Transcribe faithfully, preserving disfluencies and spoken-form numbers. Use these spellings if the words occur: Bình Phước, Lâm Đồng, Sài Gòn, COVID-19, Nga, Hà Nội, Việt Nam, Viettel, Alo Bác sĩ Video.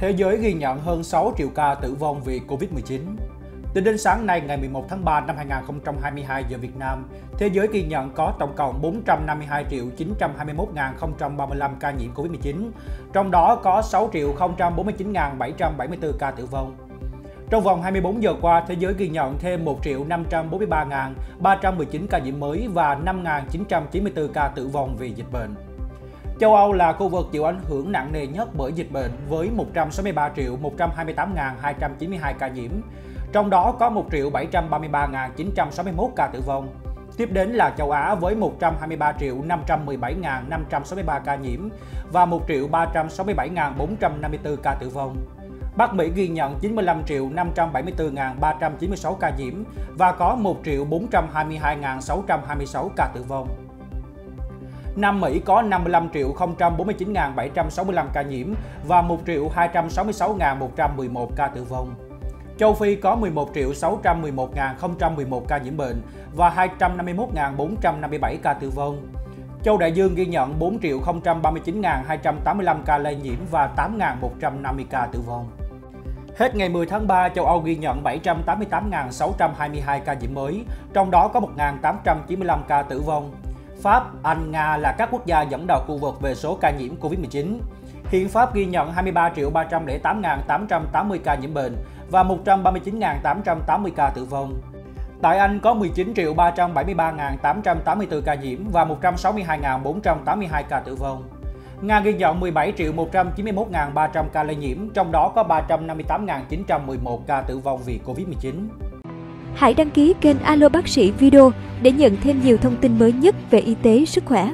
thế giới ghi nhận hơn sáu triệu ca tử vong vì Covid mười chín. Tính đến sáng nay ngày mười một tháng ba năm hai nghìn không trăm hai mươi hai giờ Việt Nam, thế giới ghi nhận có tổng cộng bốn trăm năm mươi hai triệu chín trăm hai mươi mốt nghìn không trăm ba mươi lăm ca nhiễm Covid mười chín, trong đó có sáu triệu không trăm bốn mươi chín nghìn bảy trăm bảy mươi tư ca tử vong. Trong vòng hai mươi bốn giờ qua, thế giới ghi nhận thêm một triệu năm trăm bốn mươi ba nghìn ba trăm mười chín ca nhiễm mới và năm nghìn chín trăm chín mươi tư ca tử vong vì dịch bệnh. Châu Âu là khu vực chịu ảnh hưởng nặng nề nhất bởi dịch bệnh với một trăm sáu mươi ba triệu một trăm hai mươi tám nghìn hai trăm chín mươi hai ca nhiễm, trong đó có một triệu bảy trăm ba mươi ba nghìn chín trăm sáu mươi mốt ca tử vong. Tiếp đến là châu Á với một trăm hai mươi ba triệu năm trăm mười bảy nghìn năm trăm sáu mươi ba ca nhiễm và một triệu ba trăm sáu mươi bảy nghìn bốn trăm năm mươi tư ca tử vong. Bắc Mỹ ghi nhận chín mươi lăm triệu năm trăm bảy mươi tư nghìn ba trăm chín mươi sáu ca nhiễm và có một triệu bốn trăm hai mươi hai nghìn sáu trăm hai mươi sáu ca tử vong. Nam Mỹ có năm mươi lăm triệu không trăm bốn mươi chín nghìn bảy trăm sáu mươi lăm ca nhiễm và một triệu hai trăm sáu mươi sáu nghìn một trăm mười một ca tử vong. Châu Phi có mười một triệu sáu trăm mười một nghìn không trăm mười một ca nhiễm bệnh và hai trăm năm mươi mốt nghìn bốn trăm năm mươi bảy ca tử vong. Châu Đại Dương ghi nhận bốn triệu không trăm ba mươi chín nghìn hai trăm tám mươi lăm ca lây nhiễm và tám nghìn một trăm năm mươi ca tử vong. Hết ngày mười tháng ba, châu Âu ghi nhận bảy trăm tám mươi tám nghìn sáu trăm hai mươi hai ca nhiễm mới, trong đó có một nghìn tám trăm chín mươi lăm ca tử vong. Pháp, Anh, Nga là các quốc gia dẫn đầu khu vực về số ca nhiễm Covid mười chín. Hiện Pháp ghi nhận hai mươi ba triệu ba trăm lẻ tám nghìn tám trăm tám mươi ca nhiễm bệnh và một trăm ba mươi chín nghìn tám trăm tám mươi ca tử vong. Tại Anh có mười chín triệu ba trăm bảy mươi ba nghìn tám trăm tám mươi tư ca nhiễm và một trăm sáu mươi hai nghìn bốn trăm tám mươi hai ca tử vong. Nga ghi nhận mười bảy triệu một trăm chín mươi mốt nghìn ba trăm ca lây nhiễm, trong đó có ba trăm năm mươi tám nghìn chín trăm mười một ca tử vong vì Covid mười chín. Hãy đăng ký kênh Alo Bác sĩ Video để nhận thêm nhiều thông tin mới nhất về y tế, sức khỏe.